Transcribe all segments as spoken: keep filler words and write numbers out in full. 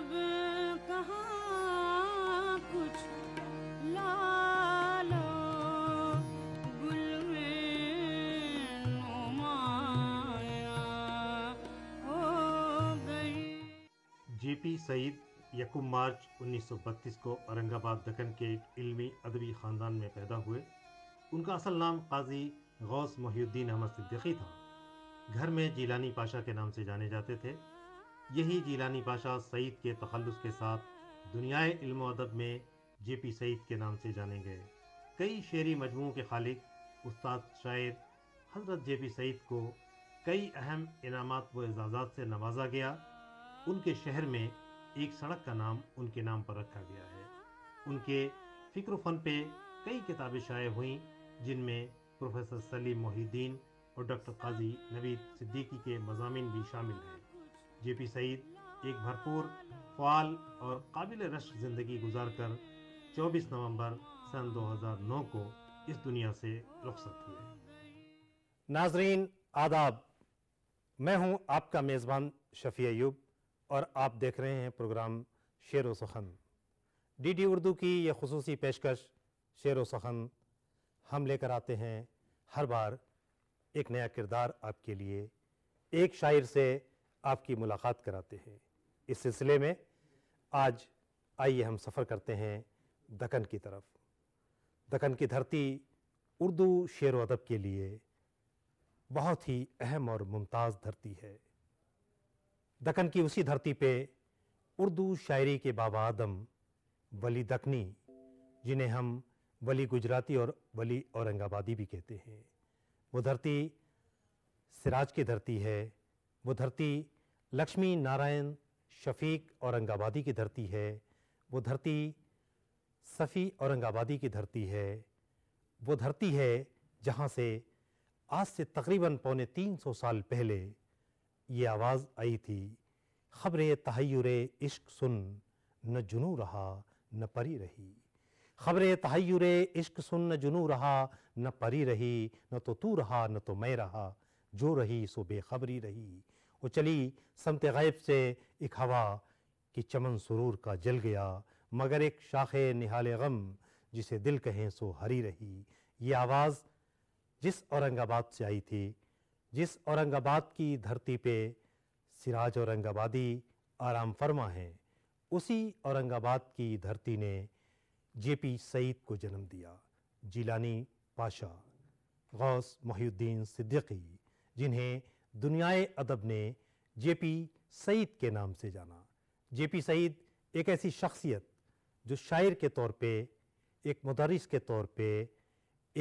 अब कहाँ कुछ लालो गुल में नुमाया हो गई। जे पी सईद यकुम मार्च उन्नीस सौ बत्तीस को औरंगाबाद दक्कन के एक इल्मी अदबी ख़ानदान में पैदा हुए। उनका असल नाम काजी गौस मोहद्दीन अहमदीकी था। घर में जिलानी पाशा के नाम से जाने जाते थे। यही जिलानी पाशा सईद के तखल्लुस के साथ दुनियाए इल्म व अदब में जे पी सईद के नाम से जाने गए। कई शेरी मजमू के खालिक उस्ताद शायर हजरत जे पी सईद को कई अहम इनामात व एजाज़ात से नवाजा गया। उनके शहर में एक सड़क का नाम उनके नाम पर रखा गया है। उनके फ़िक्र फ़न पे कई किताबें शाये हुईं, जिनमें प्रोफेसर सलीम मोहिद्दीन और डॉक्टर काजी नबी सदीकी के मज़ामीन भी शामिल हैं। जे पी सईद एक भरपूर फ़ाल और काबिल रश्क ज़िंदगी गुजार कर चौबीस नवंबर सन दो हज़ार नौ को इस दुनिया से रुखसत हुए। नाजरीन आदाब, मैं हूं आपका मेज़बान शफी अय्यूब और आप देख रहे हैं प्रोग्राम शेर-ओ-सुखन। डीडी उर्दू की ये खुसूसी पेशकश शेर-ओ-सुखन हम लेकर आते हैं हर बार एक नया किरदार आपके लिए, एक शायर से आपकी मुलाकात कराते हैं। इस सिलसिले में आज आइए हम सफ़र करते हैं दक्कन की तरफ। दक्कन की धरती उर्दू शेर व अदब के लिए बहुत ही अहम और मुमताज़ धरती है। दक्कन की उसी धरती पे उर्दू शायरी के बाबा आदम वली दकनी, जिन्हें हम वली गुजराती और वली औरंगाबादी भी कहते हैं, वो धरती सिराज की धरती है। वो धरती लक्ष्मी नारायण शफ़ीक औरंगाबादी की धरती है। वो धरती सफ़ी औरंगाबादी की धरती है। वो धरती है जहाँ से आज से तकरीबन पौने तीन सौ साल पहले ये आवाज़ आई थी, ख़बरे तहय्युरे इश्क सुन न जुनू रहा न परी रही। ख़बरे तहय्युरे इश्क सुन न जुनू रहा न परी रही, न तो तू रहा न तो मैं रहा, जो रही सो बेखबरी रही। वो चली समते ग़ैब से एक हवा कि चमन सुरूर का जल गया, मगर एक शाखे निहाले गम जिसे दिल कहें सो हरी रही। ये आवाज़ जिस औरंगाबाद से आई थी, जिस औरंगाबाद की धरती पे सिराज औरंगाबादी आराम फरमा हैं, उसी औरंगाबाद की धरती ने जे पी सईद को जन्म दिया। जिलानी पाशा, गौस मोहद्दीन सिद्दीकी, जिन्हें दुनियाए अदब ने जे पी सईद के नाम से जाना। जे पी सईद एक ऐसी शख्सियत जो शायर के तौर पे, एक मुदर्रिस के तौर पे,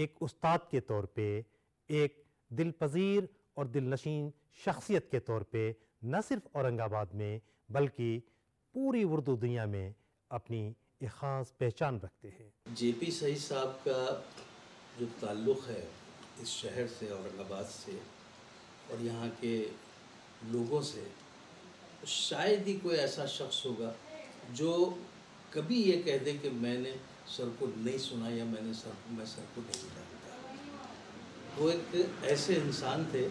एक उस्ताद के तौर पे, एक दिलपजीर और दिलनशीन शख्सियत के तौर पे न सिर्फ औरंगाबाद में बल्कि पूरी उर्दू दुनिया में अपनी एक ख़ास पहचान रखते हैं। जे पी सईद साहब का जो ताल्लुक़ है इस शहर से, औरंगाबाद से, और यहाँ के लोगों से, शायद ही कोई ऐसा शख्स होगा जो कभी ये कह दे कि मैंने सर को नहीं सुना या मैंने सर को मैं सर को नहीं जानता। वो एक ऐसे इंसान थे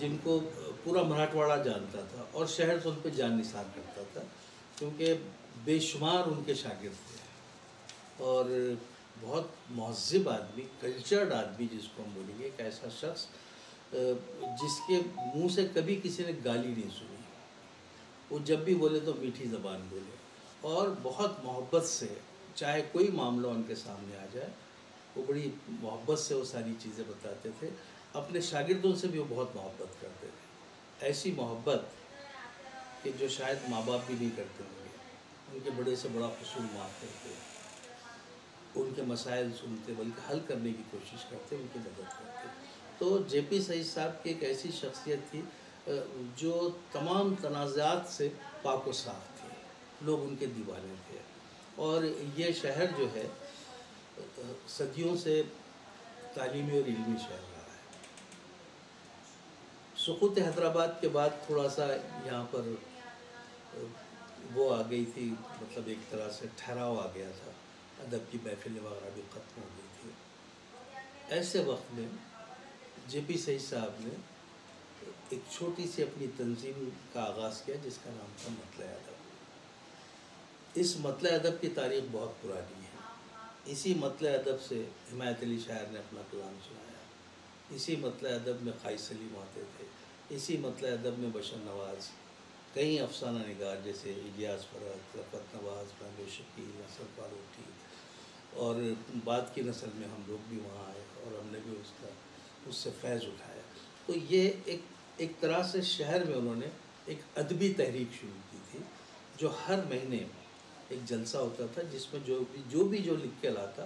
जिनको पूरा मराठवाड़ा जानता था और शहर से उन पर जान निसार करता था, क्योंकि बेशुमार उनके शागिर्द थे। और बहुत महज़ब आदमी, कल्चर्ड आदमी जिसको हम बोलेंगे, एक ऐसा शख्स जिसके मुंह से कभी किसी ने गाली नहीं सुनी। वो जब भी बोले तो मीठी ज़बान बोले और बहुत मोहब्बत से, चाहे कोई मामला उनके सामने आ जाए, वो बड़ी मोहब्बत से वो सारी चीज़ें बताते थे। अपने शागिर्दों से भी वो बहुत मोहब्बत करते थे, ऐसी मोहब्बत कि जो शायद माँ बाप भी नहीं करते होंगे। उनके बड़े से बड़ा कसूर माफ़ करते, उनके मसाइल सुनते, बल्कि हल करने की कोशिश करते, उनकी मदद करते। तो जे पी सईद साहब की एक ऐसी शख्सियत थी जो तमाम तनाज़ात से पाक व साफ थी। लोग उनके दीवाने थे और ये शहर जो है सदियों से तालीमी और इल्मी शहर रहा है। सुकूत हैदराबाद के बाद थोड़ा सा यहाँ पर वो आ गई थी, मतलब एक तरह से ठहराव आ गया था, अदब की महफिलें वगैरह भी ख़त्म हो गई थी। ऐसे वक्त में जे पी सईद साहब ने एक छोटी सी अपनी तंजीम का आगाज़ किया जिसका नाम था मतला अदब। इस मतला अदब की तारीख़ बहुत पुरानी है। इसी मतला अदब से हिमात अली शायर ने अपना कलाम सुनाया। इसी मतला अदब में खाई सलीम आते थे। इसी मतला अदब में बशर नवाज़, कई अफसाना निगार जैसे इजाज़ फरात, रफ़त नवाज़, महबूब शकील, नसल पारोटी और बाद की नस्ल में हम लोग भी वहाँ आए और हमने भी उसका उससे फैज़ उठाया। तो ये एक एक तरह से शहर में उन्होंने एक अदबी तहरीक शुरू की थी जो हर महीने एक जलसा होता था जिसमें जो भी जो भी जो लिख के लाता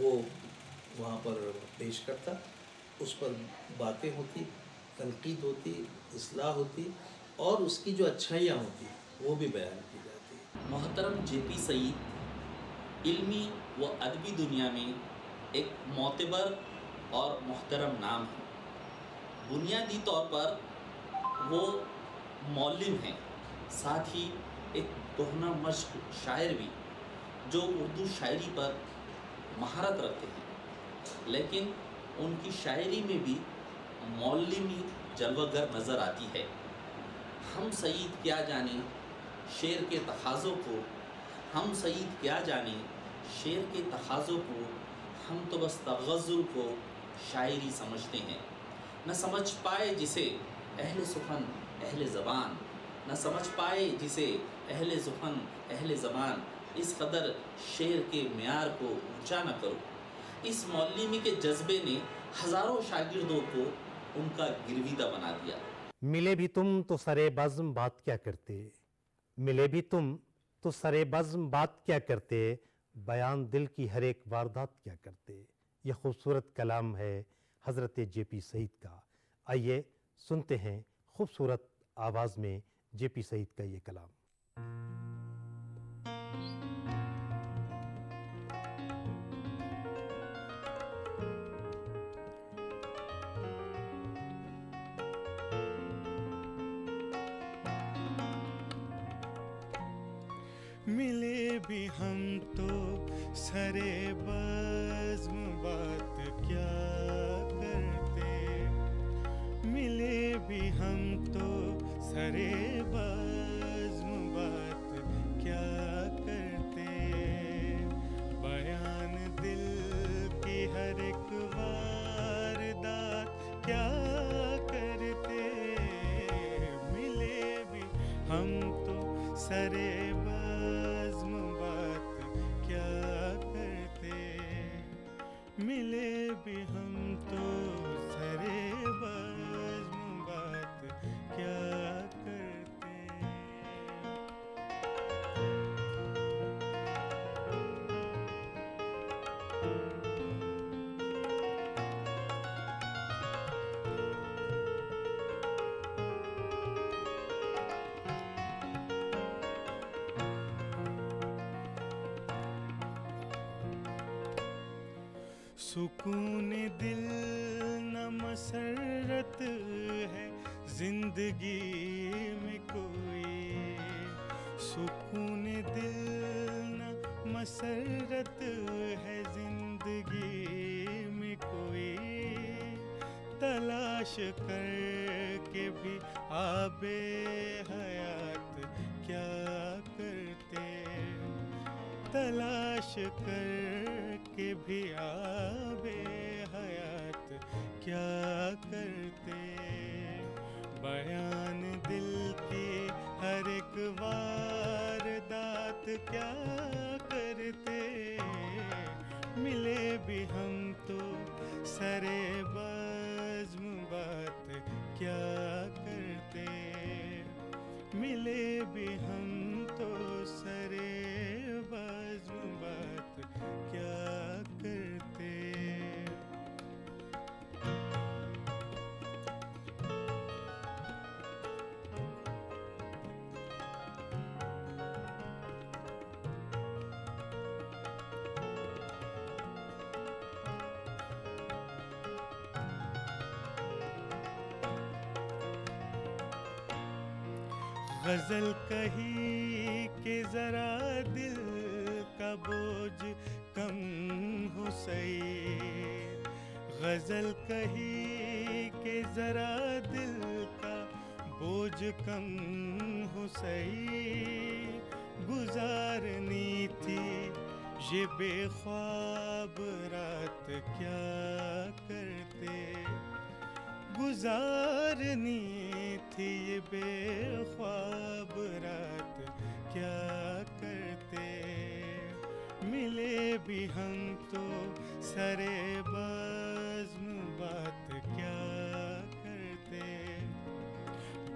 वो वहाँ पर पेश करता, उस पर बातें होती, तनकीद होती, इस्लाह होती और उसकी जो अच्छाइयाँ होती वो भी बयान की जाती। मोहतरम जे पी सईद इल्मी व अदबी दुनिया में एक मोतबर और मोहतरम नाम है। बुनियादी तौर पर वो मौलिम हैं, साथ ही एक दोहना मश्क शायर भी जो उर्दू शायरी पर महारत रखते हैं, लेकिन उनकी शायरी में भी मौलिमी जलवागर नज़र आती है। हम सईद क्या जाने शेर के तखाज़ों को, हम सईद क्या जाने शेर के तखाज़ों को, हम तो बस तगज़ुल को शायरी समझते हैं। न समझ पाए जिसे अहले सुखन अहले ज़बान, न समझ पाए जिसे अहले सुखन अहले ज़बान, इस कदर शेर के म्यार को ऊँचा न करो। इस मौलिमी के जज्बे ने हज़ारों शागिर्दों को उनका गिरवीदा बना दिया। मिले भी तुम तो सरे बज़्म बात क्या करते, मिले भी तुम तो सरे बज़्म बात क्या करते, बयान दिल की हर एक वारदात क्या करते। यह खूबसूरत कलाम है हज़रत जे पी सईद का। आइए सुनते हैं खूबसूरत आवाज़ में जे पी सईद का ये कलाम। मिले भी हम तो सरे बज़्म बात क्या करते, मिले भी हम तो सरे बज़्म बात क्या करते, बयान दिल की हर एक वारदात क्या करते। मिले भी हम तो सरे सुकून दिल न मसरत है जिंदगी में कोई, सुकून दिल न मसरत है जिंदगी में कोई, तलाश करके भी आबे हयात क्या करते, तलाश करके भी आबे हयात क्या करते, बयान दिल की हर एक वारदात क्या करते। मिले भी हम तो सरे बज़्म बात क्या करते, मिले भी हम तो सरे गज़ल कही के ज़रा दिल का बोझ कम हो सही, गज़ल कही के जरा दिल का बोझ कम हो सही, गुजारनी थी ये बेख्वाब रात क्या करते, गुजारनी थी ये बेख्वाब रात क्या करते, मिले भी हम तो सरे बाज़्म बात क्या करते,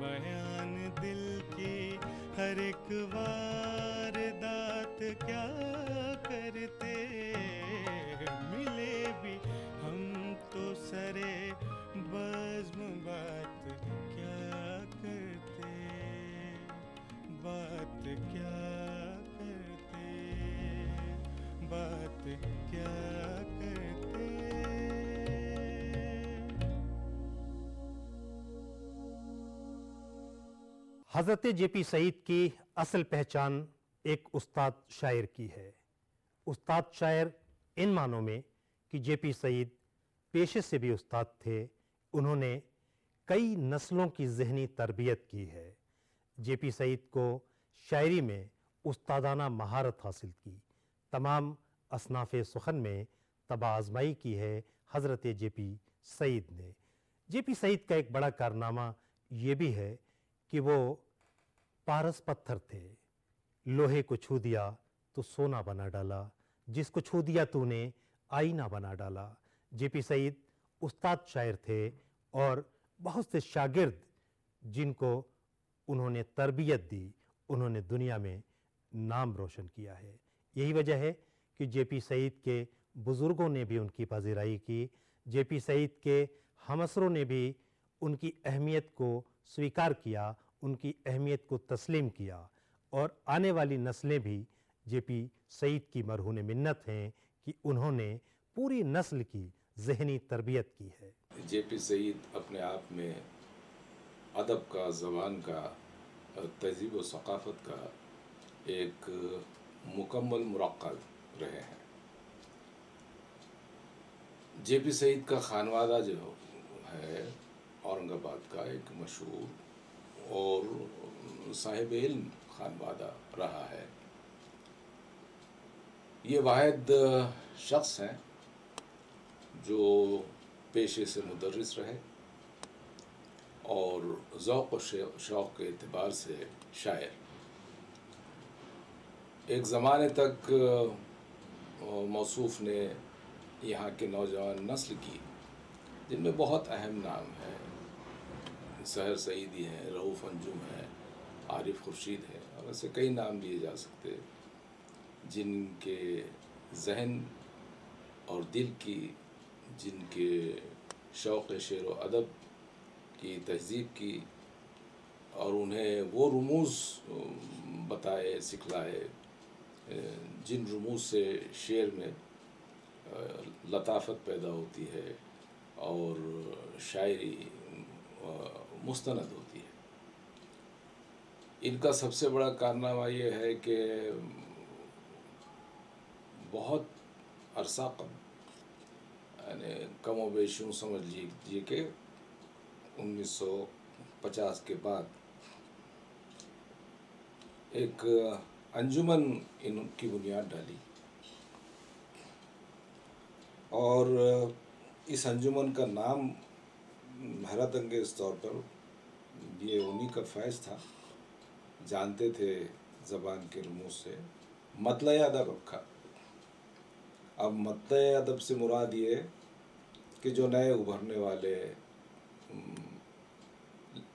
बयान दिल की हर एक वारदात क्या करते, मिले भी हम तो सरे बाज़्म बात क्या करते, बात क्या करते, बात क्या करते। हज़रत जे पी सईद की असल पहचान एक उस्ताद शायर की है। उस्ताद शायर इन मानों में कि जे पी सईद पेशे से भी उस्ताद थे, उन्होंने कई नस्लों की जहनी तरबियत की है। जे पी सईद को शायरी में उस्तादाना महारत हासिल की, तमाम असनाफ़े सुखन में तबाज़माई की है हज़रत जे पी सईद ने। जे पी सईद का एक बड़ा कारनामा ये भी है कि वो पारस पत्थर थे। लोहे को छू दिया तो सोना बना डाला, जिसको छू दिया तूने आईना बना डाला। जे पी सईद उस्ताद शायर थे और बहुत से शागिर्द जिनको उन्होंने तरबियत दी, उन्होंने दुनिया में नाम रोशन किया है। यही वजह है कि जे पी सईद के बुज़ुर्गों ने भी उनकी पज़ीराई की, जे पी सईद के हमअसरों ने भी उनकी अहमियत को स्वीकार किया, उनकी अहमियत को तस्लीम किया, और आने वाली नस्लें भी जे पी सईद की मरहून मिन्नत हैं कि उन्होंने पूरी नस्ल की जहनी तरबियत की है। जे पी सईद अपने आप में अदब का, ज़बान का, तहजीब व सकाफ़त का एक मुकम्मल मुरक्कब रहे हैं। जे पी सईद का खानवादा जो है औरंगाबाद का एक मशहूर और साहिब इल्म खानवादा रहा है। ये वाहिद शख्स हैं जो पेशे से मुदर्रिस रहे और ज़ौक़ व शौक़ के एतबार से शायर। एक ज़माने तक मौसूफ़ ने यहाँ के नौजवान नस्ल की, जिनमें बहुत अहम नाम है, सहर सईदी हैं, रऊफ़ अंजुम हैं, आरिफ़ खुर्शीद हैं, और ऐसे कई नाम लिए जा सकते जिनके जहन और दिल की, जिनके शौक़ शेर व अदब की, तहजीब की, और उन्हें वो रमूज़ बताए, सिखलाए जिन रमूज़ से शेर में लताफ़त पैदा होती है और शायरी मुस्तनद होती है। इनका सबसे बड़ा कारनामा ये है कि बहुत अरसा यानी कम व बेश यूँ समझ लीजिए कि उन्नीस सौ पचास के बाद एक अंजुमन इनकी बुनियाद डाली, और इस अंजुमन का नाम हैरत अंगेज़ तौर पर ये उन्हीं का फैज़ था, जानते थे ज़बान के रमूज़ से, मतला अदब रखा। अब मतला अदब से मुराद ये कि जो नए उभरने वाले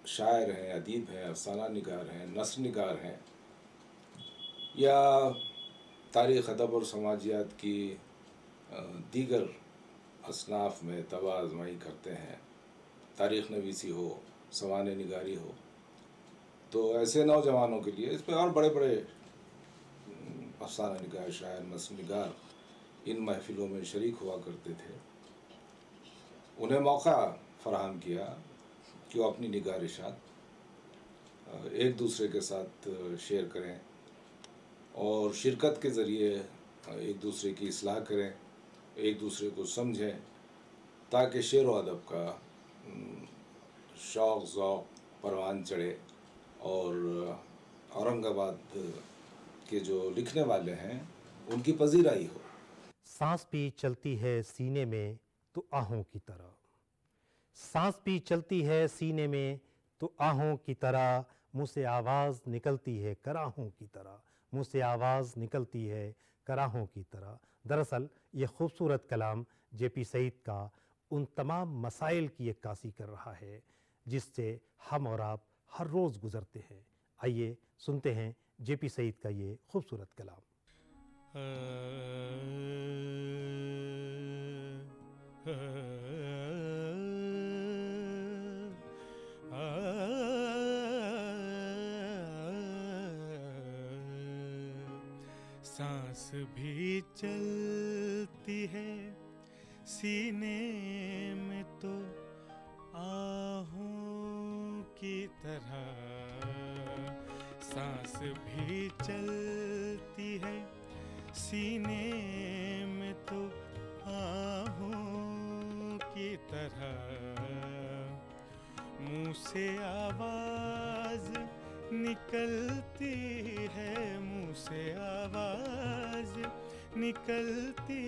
शायर हैं, अदीब हैं, अफसाना निगार हैं, नस्ल निगार हैं, या तारीख़ अदब और समाजियात की दीगर असनाफ़ में तबाज़माई करते हैं, तारीख़ नवीसी हो, सवाने निगारी हो, तो ऐसे नौजवानों के लिए इस पर और बड़े बड़े अफसाना निगार, शायर, नस्ल निगार इन महफिलों में शरीक हुआ करते थे। उन्हें मौका फराहम किया कि वो अपनी निगारिशात एक दूसरे के साथ शेयर करें और शिरकत के ज़रिए एक दूसरे की इस्लाह करें, एक दूसरे को समझें, ताकि शेर व अदब का शौक़ ज़ौक़ परवान चढ़े। और औरंगाबाद के जो लिखने वाले हैं उनकी पजीराई हो। सांस भी चलती है सीने में तो आहों की तरह, सांस भी चलती है सीने में तो आहों की तरह, मुँह से आवाज़ निकलती है कराहों की तरह, मुँह से आवाज़ निकलती है कराहों की तरह। दरअसल ये खूबसूरत कलाम जे पी सईद का उन तमाम मसाइल की अक्कासी कर रहा है जिससे हम और आप हर रोज़ गुजरते हैं। आइए सुनते हैं जे पी सईद का ये खूबसूरत कलाम। सांस भी चलती है सीने में तो आहों की तरह, सांस भी चलती है सीने में तो आहों की तरह, मुँह से आवाज़ निकलती है, मुँह से आवाज़ निकलती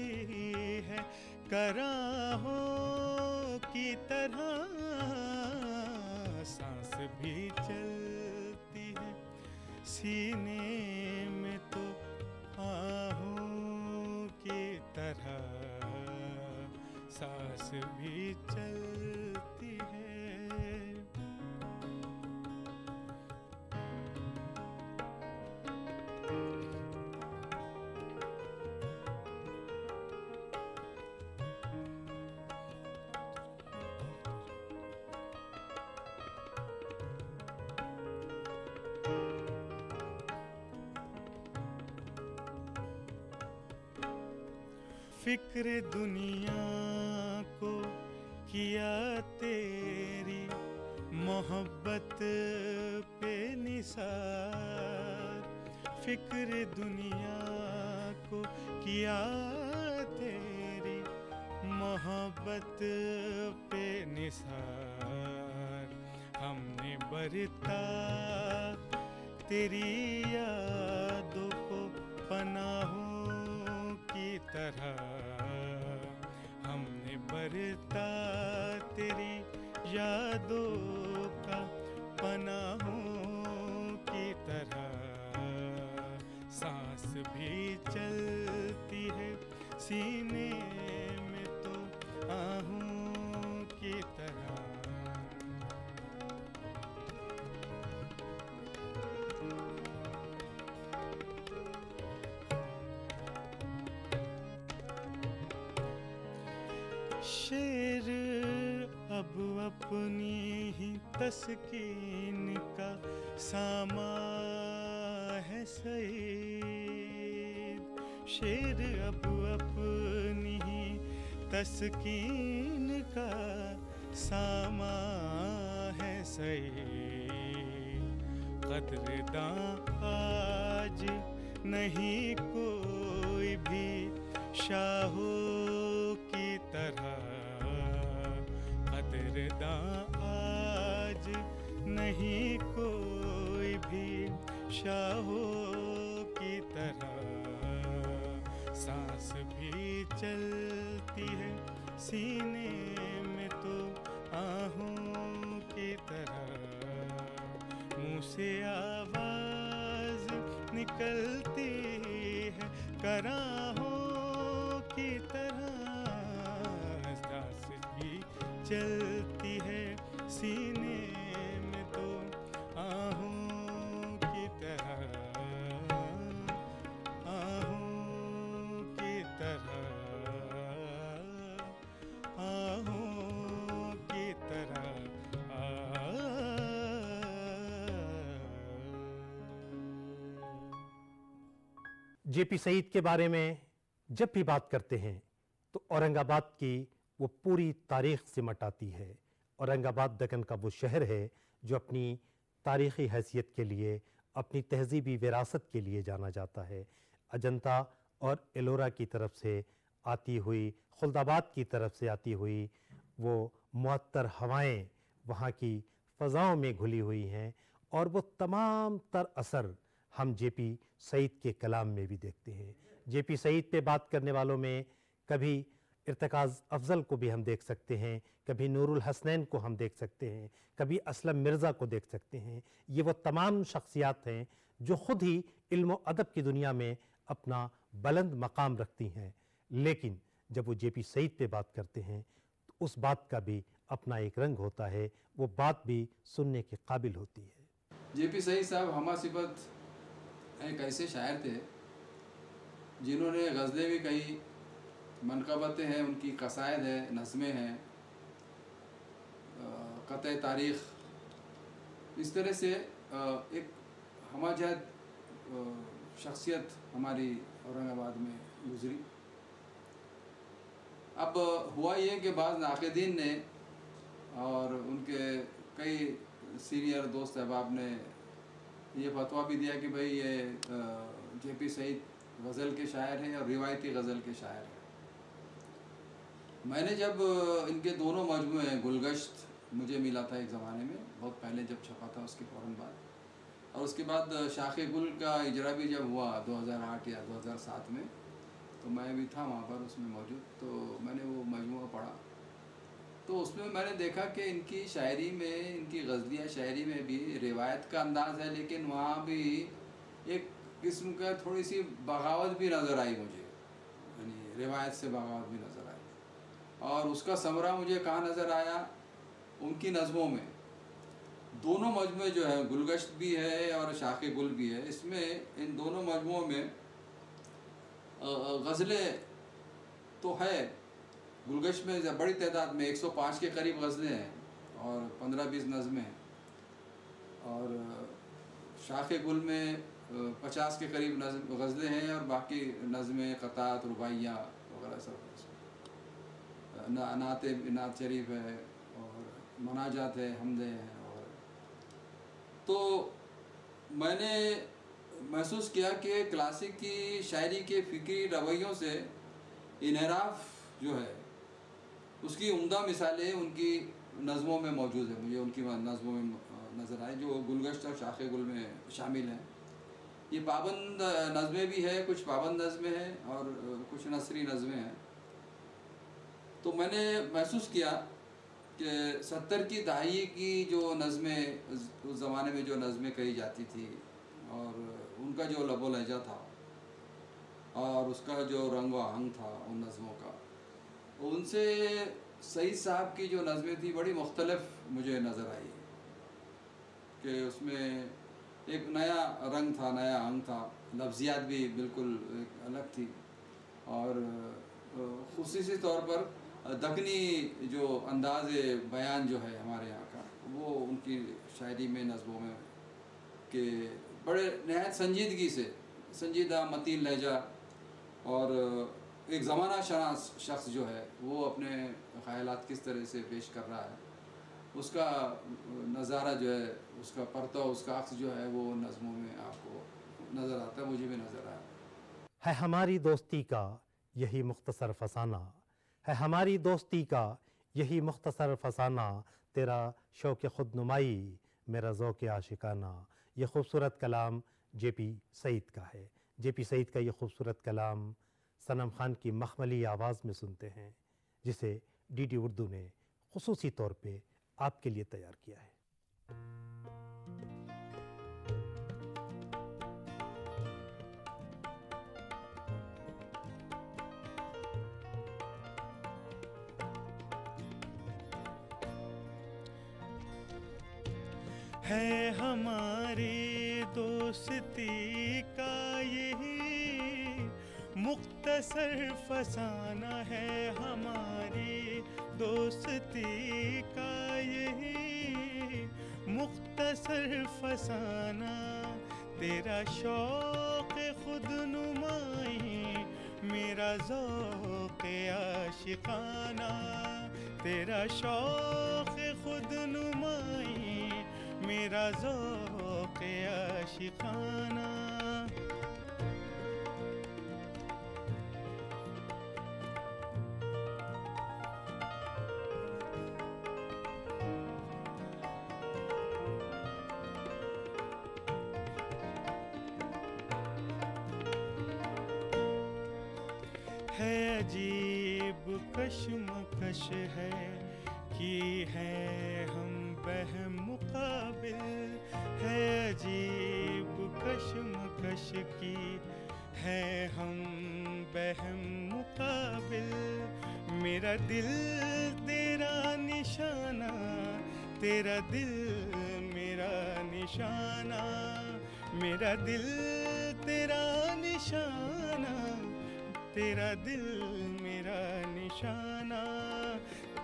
है कराहों की तरह, सांस भी चलती है सीने में तो आहों की तरह, सांस भी चलती है। फिक्र दुनिया को किया तेरी मोहब्बत पे निसार, फिक्र दुनिया को किया तेरी मोहब्बत पे निसार, हमने बरता तेरी यादों को पनाहों की तरह, हमने बरता तेरी यादों का पनाहों की तरह, सांस भी चलती है सीने में तो आहों की तरह। शेर अब अपनी ही तस्कीन का सामा है सईद, शेर अब अपनी ही तस्कीन का सामा है सईद, कदरदां आज नहीं कोई भी शाहों की तरह, कदरदां आज नहीं कोई भी शाहों की तरह, सांस भी चलती है सीने में तो आहों की तरह, मुँह से आवाज़ निकलती है कराहों की तरह, सांस भी चलती है सीने में तो आहों की तरह, आहों की तरह, आहों की तरह। जे पी सईद के बारे में जब भी बात करते हैं तो औरंगाबाद की वो पूरी तारीख़ सिमट आती है। औरंगाबाद दक्कन का वो शहर है जो अपनी तारीख़ी हैसियत के लिए, अपनी तहजीबी विरासत के लिए जाना जाता है। अजंता और एलोरा की तरफ से आती हुई, खुलदाबाद की तरफ से आती हुई वो मुअत्तर हवाएं, वहाँ की फ़ज़ाओं में घुली हुई हैं और वो तमाम तर असर हम जे पी सईद के कलाम में भी देखते हैं। जे पी सईद पे बात करने वालों में कभी इरतकाज़ अफजल को भी हम देख सकते हैं, कभी नूरुल हसनैन को हम देख सकते हैं, कभी असलम मिर्जा को देख सकते हैं। ये वो तमाम शख्सियात हैं जो ख़ुद ही इल्म और अदब की दुनिया में अपना बुलंद मकाम रखती हैं, लेकिन जब वो जे पी सईद पे बात करते हैं तो उस बात का भी अपना एक रंग होता है, वो बात भी सुनने के काबिल होती है। जे पी सईद साहब हमासिबत एक ऐसे शायर थे जिन्होंने गज़लें भी कही, मनकबतें हैं उनकी, कसायद है, नज़में हैं, क़तई तारीख़, इस तरह से एक हमाजद शख्सियत हमारी औरंगाबाद में गुजरी। अब हुआ ये कि बाज़ नाक़िदीन ने और उनके कई सीनियर दोस्त अहबाब ने ये फतवा भी दिया कि भाई ये जे पी सईद गज़ल के शायर हैं और रिवायती गज़ल के शायर हैं। मैंने जब इनके दोनों मजमूए गुलगश्त मुझे मिला था एक ज़माने में, बहुत पहले जब छपा था उसके फ़ौरन बाद, और उसके बाद शाखे गुल का इजरा भी जब हुआ दो हज़ार आठ या दो हज़ार सात में, तो मैं भी था वहाँ पर उसमें मौजूद, तो मैंने वो मजमूआ पढ़ा तो उसमें मैंने देखा कि इनकी शायरी में, इनकी गज़लिया शायरी में भी रिवायत का अंदाज़ है, लेकिन वहाँ भी एक किस्म का थोड़ी सी बगावत भी नज़र आई मुझे, यानी रिवायत से बगावत भी नज़र आई। और उसका समरा मुझे कहाँ नज़र आया, उनकी नज़मों में। दोनों मजमू जो है, गुलगश्त भी है और शाखे गुल भी है, इसमें इन दोनों मजमुओं में गज़लें तो है, गुलगश्त में बड़ी तादाद में एक सौ पाँच के करीब गज़लें हैं और पंद्रह बीस नज़में हैं, और शाखे गुल में पचास के करीब नज़म गज़लें हैं और बाकी नज़में, क़तात, रुबाइया वगैरह सब। ना नात नात शरीफ है और मनाजात है, हमदे हैं। और तो मैंने महसूस किया कि क्लासिक की शायरी के फ़िक्री रवैयों से इनहराफ जो है उसकी उम्दा मिसालें उनकी नज़मों में मौजूद है, मुझे उनकी नज़मों में नज़र आए जो गुलगश्त और शाखे गुल में शामिल हैं। ये पाबंद नज़में भी है, कुछ पाबंद नज़में हैं और कुछ नसरी नज़में हैं। तो मैंने महसूस किया कि सत्तर की दहाई की जो नज़में, उस ज़माने में जो नज़में कही जाती थी और उनका जो लबो लहजा था और उसका जो रंग आहंग था उन नज़मों का, उनसे सईद साहब की जो नज़में थी बड़ी मुख्तलफ मुझे नज़र आई कि उसमें एक नया रंग था, नया अंग था, लफ्ज़ियात भी बिल्कुल अलग थी। और ख़ुसूसी तौर पर दकनी जो अंदाज़ बयान जो है हमारे यहाँ का, वो उनकी शायरी में, नज़मों में के बड़े नहायत संजीदगी से, संजीदा मतीन लहजा और एक ज़माना शनास शख्स जो है वो अपने ख़यालात किस तरह से पेश कर रहा है, उसका नज़ारा जो है, उसका परतव, उसका अक्स जो है वो नज़मों में आपको नज़र आता है, मुझे भी नज़र आया। है हमारी दोस्ती का यही मुख्तसर फसाना, है हमारी दोस्ती का यही मुख्तसर फसाना, तेरा शौक़ खुदनुमाई मेरा ज़ौक़ आशिकाना। ये ख़ूबसूरत कलाम जे पी सईद का है। जे पी सईद का ये ख़ूबसूरत कलाम सनम खान की मखमली आवाज़ में सुनते हैं, जिसे डीडी उर्दू ने ख़ुसूसी तौर पे आपके लिए तैयार किया है। है हमारी दोस्ती का यही मुख्तसर फसाना, है हमारी दोस्ती का यही मुख्तसर फसाना, तेरा शौक़ खुदनुमाई मेरा ज़ौक़ आशिकाना, तेरा शौक़ खुदनुमाई मेरा ज़ौक़ आशिकाना। है अजीब कश्मकश है कि है हम बहमुकाबिल है अजीब कश्मकश की है हम बहमुकाबिल। मेरा दिल तेरा निशाना तेरा दिल मेरा निशाना मेरा दिल तेरा निशाना तेरा दिल मेरा निशाना।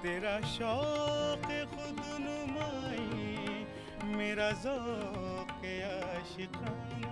तेरा शौक खुद नुमाई मेरा ज़ौक़ आशिक़ाना।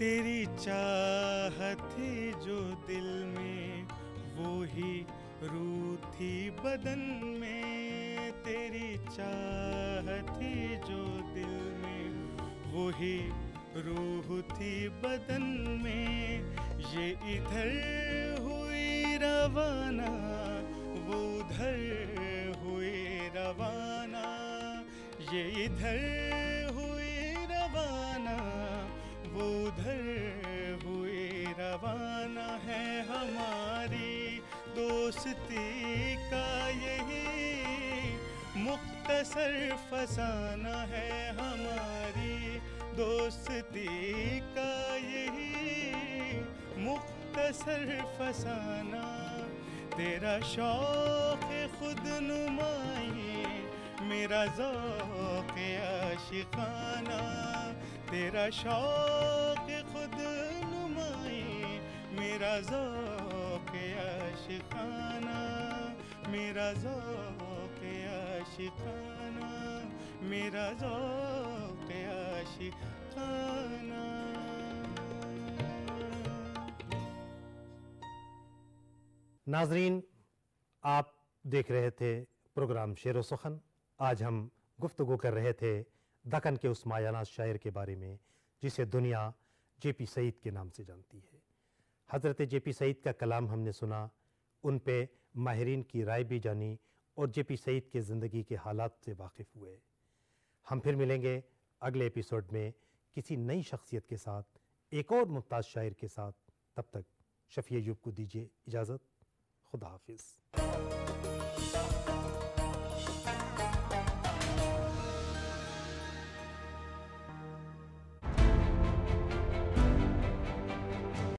तेरी चाह थी जो दिल में वो ही रूह थी बदन में। तेरी चाह थी जो दिल में वो ही रूह थी बदन में। ये इधर हुई रवाना वो उधर हुई रवाना ये इधर हुई रवाना वो उधर हुए रवाना। है हमारी दोस्ती का यही मुख्तसर फसाना है हमारी दोस्ती का यही मुख्तसर फसाना। तेरा शौक़ खुद नुमाई मेरा ज़ौक़ आशिक़ाना। तेरा शौक़ खुद नुमाई मेरा ज़ौक़ आशिक़ाना मेरा ज़ौक़ आशिक़ाना मेरा ज़ौक़ आशिक़ाना। नाज़रीन, आप देख रहे थे प्रोग्राम शेर-ओ-सुखन। आज हम गुफ्तगू कर रहे थे दक्कन के उस मायाना शायर के बारे में जिसे दुनिया जे पी सईद के नाम से जानती है। हज़रत जे पी सईद का कलाम हमने सुना, उन पे माहरीन की राय भी जानी और जे पी सईद के ज़िंदगी के हालात से वाकिफ़ हुए। हम फिर मिलेंगे अगले एपिसोड में किसी नई शख्सियत के साथ, एक और मुमताज़ शायर के साथ। तब तक शफी अय्यूब को दीजिए इजाज़त। खुदा हाफिज़।